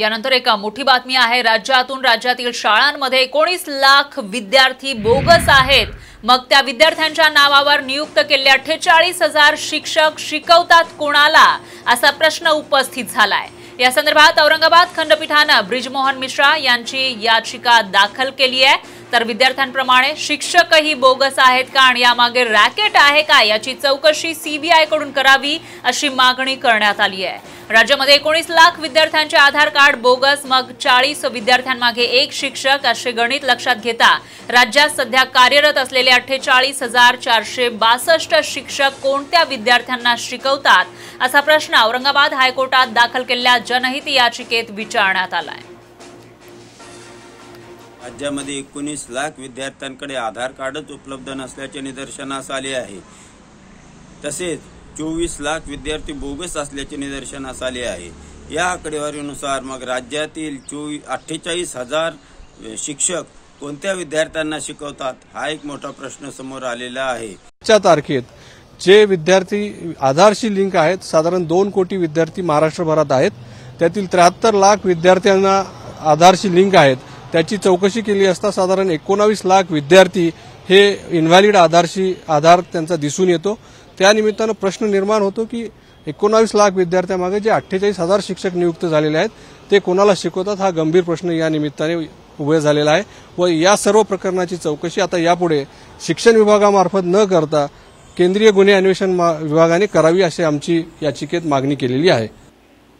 यानंतर एक मोठी बातमी आहे। राज्यातील शाळांमध्ये 19 लाख विद्यार्थी बोगस आहेत। मग त्या विद्यार्थ्यांच्या नावावर नियुक्त केलेले 48000 शिक्षक शिकवतात कोणाला, असा प्रश्न उपस्थित झालाय। या संदर्भात औरंगाबाद खंडपीठाने ब्रिजमोहन मिश्रा यांची याचिका दाखल केली आहे। तर विद्यार्थ्यांप्रमाणे शिक्षकही बोगस आहेत का आणि यामागे रॅकेट आहे का याची चौकशी सीबीआय कडून करावी अशी मागणी करण्यात आली आहे। राज्यामध्ये 19 लाख विद्यार्थ्यांचे आधार कार्ड बोगस, मग 40 विद्यार्थ्यांमागे एक शिक्षक असे गणित लक्षात घेता राज्यात सध्या कार्यरत असलेले 48462 शिक्षक कोणत्या विद्यार्थ्यांना शिकवतात, असा प्रश्न औरंगाबाद हायकोर्टात दाखल केलेल्या जनहित याचिकेत विचारण्यात आला आहे। राज्यामध्ये 19 लाख विद्यार्थ्यांकडे आधार कार्डच उपलब्ध नसल्याचे निदर्शनास आले आहे। तसेच 24 लाख विद्यार्थी बोगस असल्याचे निदर्शनास आले आहे। या आकडेवारीनुसार मग राज्यातील 48000 शिक्षक कोणत्या विद्यार्थ्यांना शिकवतात हा एक मोठा प्रश्न समोर आलेला आहे। आजच्या तारखेत जे विद्यार्थी आधारशी लिंक आहेत, साधारण 2 कोटी विद्यार्थी महाराष्ट्रभरात आहेत। त्यातील 73 लाख विद्यार्थ्यांना आधारशी लिंक आहेत। त्याची चौकशी केली असता साधारण 19 लाख विद्यार्थी हे इनव्हॅलिड आधार त्यांचा दिसून येतो। त्या निमित्ताने प्रश्न निर्माण होतो की 19 लाख विद्यार्थ्यांमागे जे 48000 शिक्षक नियुक्त झालेले आहेत ते कोणाला शिकवतात, हा गंभीर प्रश्न या निमित्ताने उभा झालेला आहे। व या सर्व प्रकरणाची चौकशी आता यापुढे शिक्षण विभागामार्फत न करता केंद्रीय गुन्हे अन्वेषण विभागाने करावी अशी आमची याचिकेत मागणी केलेली आहे।